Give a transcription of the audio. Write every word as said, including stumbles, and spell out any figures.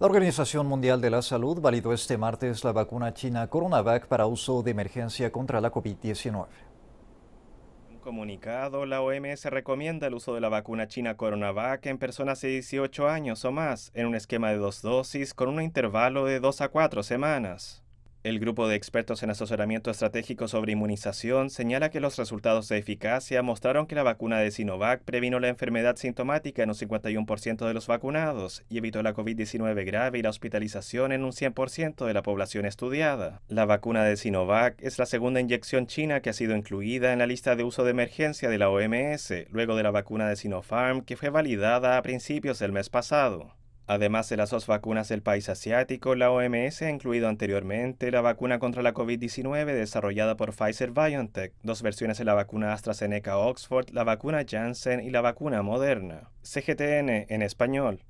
La Organización Mundial de la Salud validó este martes la vacuna china CoronaVac para uso de emergencia contra la COVID diecinueve. En un comunicado, la O M S recomienda el uso de la vacuna china CoronaVac en personas de dieciocho años o más, en un esquema de dos dosis con un intervalo de dos a cuatro semanas. El grupo de expertos en asesoramiento estratégico sobre inmunización señala que los resultados de eficacia mostraron que la vacuna de Sinovac previno la enfermedad sintomática en un cincuenta y uno por ciento de los vacunados y evitó la COVID diecinueve grave y la hospitalización en un cien por ciento de la población estudiada. La vacuna de Sinovac es la segunda inyección china que ha sido incluida en la lista de uso de emergencia de la O M S, luego de la vacuna de Sinopharm, que fue validada a principios del mes pasado. Además de las dos vacunas del país asiático, la O M S ha incluido anteriormente la vacuna contra la COVID diecinueve desarrollada por Pfizer-BioNTech, dos versiones de la vacuna AstraZeneca-Oxford, la vacuna Janssen y la vacuna Moderna. C G T N en español.